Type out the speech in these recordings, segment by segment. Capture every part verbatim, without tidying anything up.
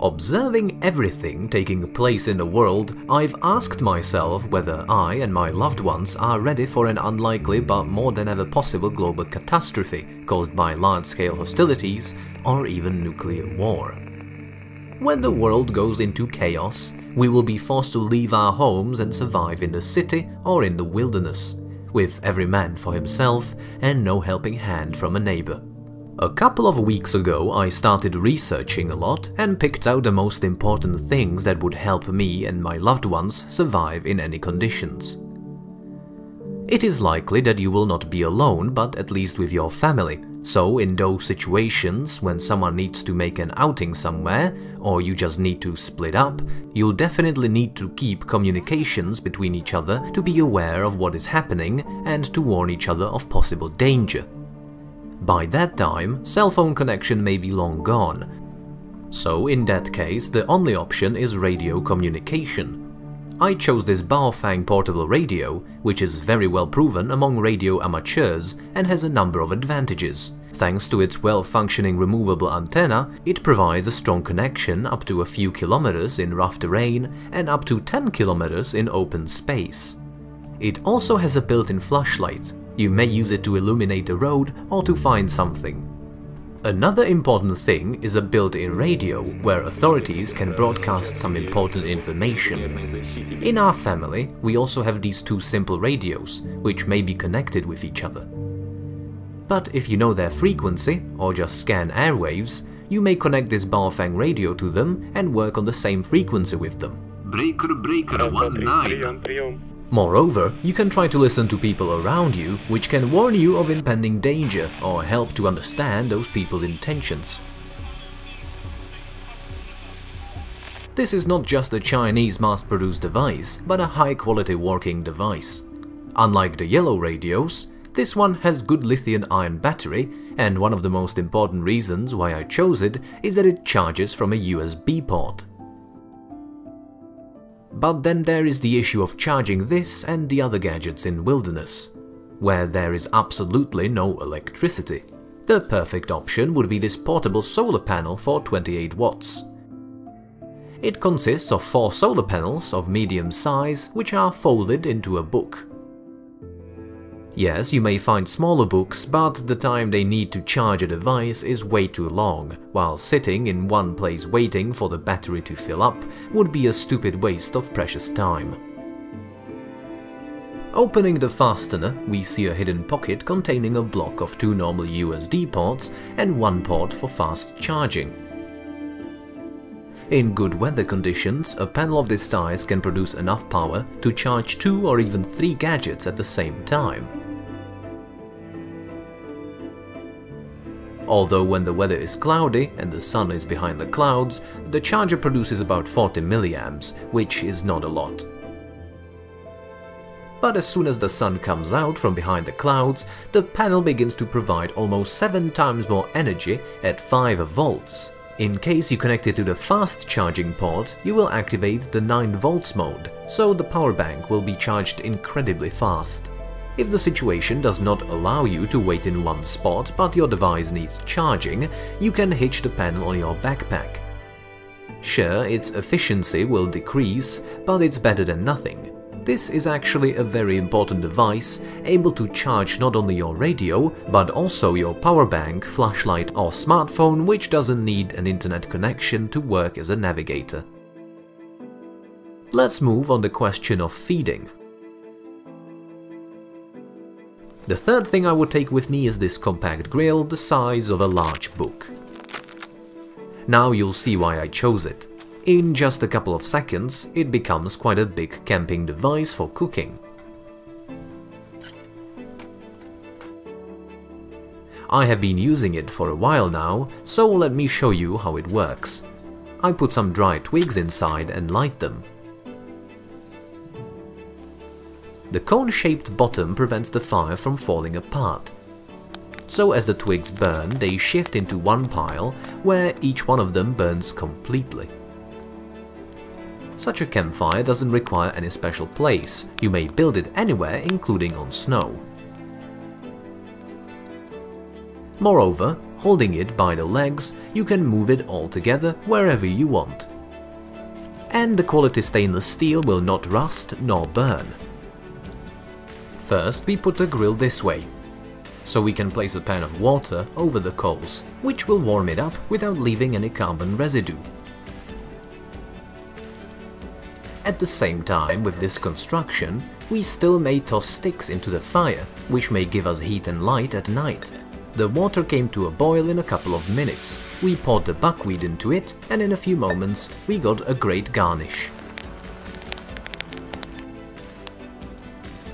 Observing everything taking place in the world, I've asked myself whether I and my loved ones are ready for an unlikely but more than ever possible global catastrophe caused by large-scale hostilities or even nuclear war. When the world goes into chaos, we will be forced to leave our homes and survive in the city or in the wilderness, with every man for himself and no helping hand from a neighbor. A couple of weeks ago I started researching a lot and picked out the most important things that would help me and my loved ones survive in any conditions. It is likely that you will not be alone, but at least with your family, so in those situations when someone needs to make an outing somewhere or you just need to split up, you'll definitely need to keep communications between each other to be aware of what is happening and to warn each other of possible danger. By that time, cell phone connection may be long gone. So in that case, the only option is radio communication. I chose this Baofeng portable radio, which is very well proven among radio amateurs and has a number of advantages. Thanks to its well-functioning removable antenna, it provides a strong connection up to a few kilometers in rough terrain and up to ten kilometers in open space. It also has a built-in flashlight. You may use it to illuminate a road or to find something. Another important thing is a built-in radio where authorities can broadcast some important information. In our family, we also have these two simple radios, which may be connected with each other. But if you know their frequency, or just scan airwaves, you may connect this Baofeng radio to them and work on the same frequency with them. Breaker, breaker, one nine. Moreover, you can try to listen to people around you, which can warn you of impending danger or help to understand those people's intentions. This is not just a Chinese mass-produced device, but a high-quality working device. Unlike the yellow radios, this one has good lithium-ion battery, and one of the most important reasons why I chose it is that it charges from a U S B port. But then there is the issue of charging this and the other gadgets in wilderness, where there is absolutely no electricity. The perfect option would be this portable solar panel for twenty-eight watts. It consists of four solar panels of medium size which are folded into a book. Yes, you may find smaller books, but the time they need to charge a device is way too long, while sitting in one place waiting for the battery to fill up would be a stupid waste of precious time. Opening the fastener, we see a hidden pocket containing a block of two normal U S D ports and one port for fast charging. In good weather conditions, a panel of this size can produce enough power to charge two or even three gadgets at the same time. Although when the weather is cloudy and the sun is behind the clouds, the charger produces about forty milliamps, which is not a lot. But as soon as the sun comes out from behind the clouds, the panel begins to provide almost seven times more energy at five volts. In case you connect it to the fast charging port, you will activate the nine volts mode, so the power bank will be charged incredibly fast. If the situation does not allow you to wait in one spot but your device needs charging, you can hitch the panel on your backpack. Sure, its efficiency will decrease, but it's better than nothing. This is actually a very important device, able to charge not only your radio, but also your power bank, flashlight or smartphone, which doesn't need an internet connection to work as a navigator. Let's move on to the question of feeding. The third thing I would take with me is this compact grill the size of a large book. Now you'll see why I chose it. In just a couple of seconds, it becomes quite a big camping device for cooking. I have been using it for a while now, so let me show you how it works. I put some dry twigs inside and light them. The cone-shaped bottom prevents the fire from falling apart. So as the twigs burn, they shift into one pile, where each one of them burns completely. Such a campfire doesn't require any special place. You may build it anywhere, including on snow. Moreover, Holding it by the legs, you can move it all together wherever you want. And the quality stainless steel will not rust nor burn. First we put the grill this way, so we can place a pan of water over the coals, which will warm it up without leaving any carbon residue. At the same time, with this construction, we still may toss sticks into the fire, which may give us heat and light at night. The water came to a boil in a couple of minutes. We poured the buckwheat into it, and in a few moments we got a great garnish.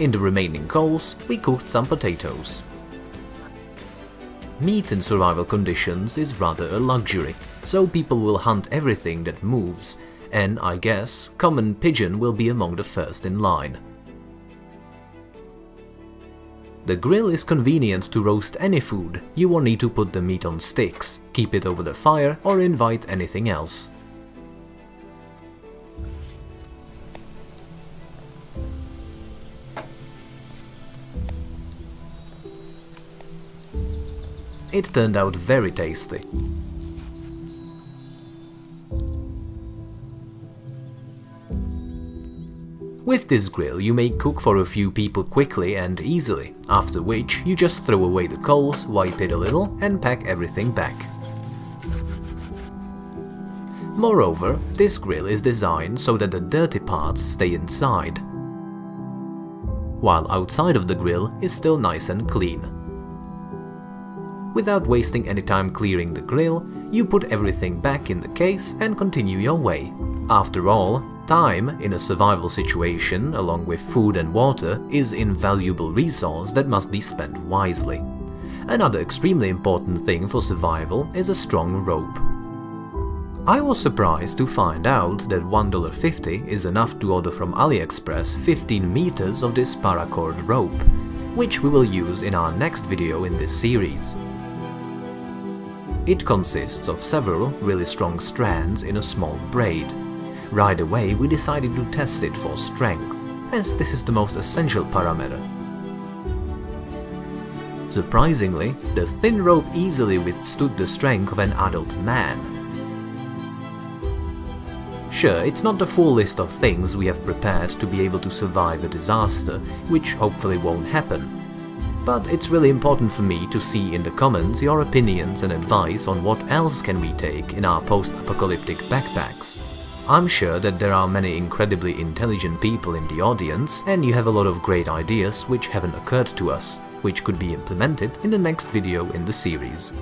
In the remaining coals, we cooked some potatoes. Meat in survival conditions is rather a luxury, so people will hunt everything that moves, and I guess common pigeon will be among the first in line. The grill is convenient to roast any food. You won't need to put the meat on sticks, keep it over the fire or invite anything else. It turned out very tasty. With this grill you may cook for a few people quickly and easily, after which you just throw away the coals, wipe it a little and pack everything back. Moreover, this grill is designed so that the dirty parts stay inside, while outside of the grill is still nice and clean. Without wasting any time clearing the grill, you put everything back in the case and continue your way. After all, time in a survival situation, along with food and water, is invaluable resource that must be spent wisely. Another extremely important thing for survival is a strong rope. I was surprised to find out that one dollar fifty is enough to order from AliExpress fifteen meters of this paracord rope, which we will use in our next video in this series. It consists of several really strong strands in a small braid. Right away we decided to test it for strength, as this is the most essential parameter. Surprisingly, the thin rope easily withstood the strength of an adult man. Sure, it's not the full list of things we have prepared to be able to survive a disaster, which hopefully won't happen. But it's really important for me to see in the comments your opinions and advice on what else can we take in our post-apocalyptic backpacks. I'm sure that there are many incredibly intelligent people in the audience, and you have a lot of great ideas which haven't occurred to us, which could be implemented in the next video in the series.